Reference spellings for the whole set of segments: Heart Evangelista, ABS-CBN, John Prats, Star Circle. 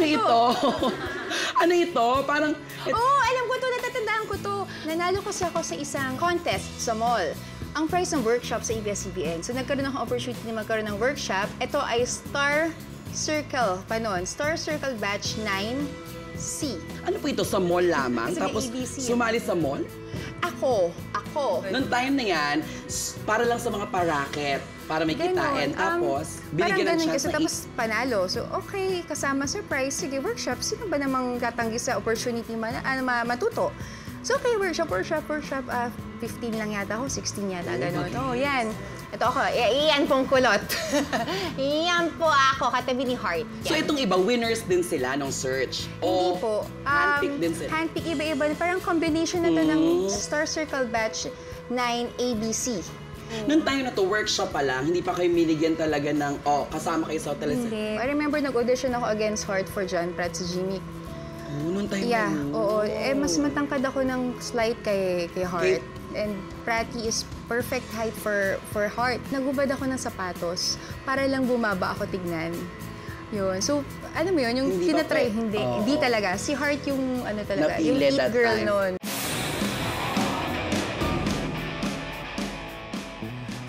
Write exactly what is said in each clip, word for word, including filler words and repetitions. ano ito? Ano ito? Parang... Oo, oh, alam ko ito. Natatandaan ko ito. Nanalo kasi ako sa isang contest sa mall. Ang prize ng workshop sa A B S C B N. So, nagkaroon ako opportunity na magkaroon ng workshop. Ito ay Star Circle pa noon. Star Circle Batch nine C. Ano po ito? Sa mall lamang? Kasi tapos sumali sa mall? Ako. Ako. Noong time na yan, para lang sa mga paraket. Para may ganun, kitain. Tapos, um, binigyan ng chance. Kasi, tapos panalo. So, okay, kasama surprise. Sige, workshop. Sino ba namang katanggi sa opportunity man, ano, matuto? So, okay, workshop, workshop, workshop. Uh, fifteen lang yata ako, sixteen yata, gano'n. Oo, oh, yan. Ito ako, iyan pong kulot. Iyan po ako, katabi ni Heart. Yan. So, itong iba, winners din sila nung search? Hindi o, po. Um, handpick din sila? Handpick, iba-iba. Parang combination na ito mm. ng Star Circle Batch nine A B C. Mm. Noong tayo na to workshop pa lang, hindi pa kayo minigyan talaga ng, oh, kasama kayo sa Tellis. Hindi. I remember, nag-audition ako against Heart for John Prats, Jimmy. Noon tayo yeah, man. Oo. Eh, mas matangkad ako ng slide kay, kay Heart. Okay. And Prati is perfect height for, for Heart. Nagubad ako ng sapatos para lang bumaba ako tignan. Yun. So, alam mo yun, yung hindi tinatry, hindi. Oh. Hindi talaga. Si Heart yung, ano talaga, napili yung lead girl noon.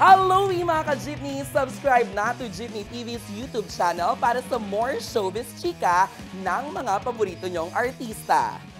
Hello mga ka-Jeepney! Subscribe na to Jeepney T V's YouTube channel para sa more showbiz chika ng mga paborito nyong artista.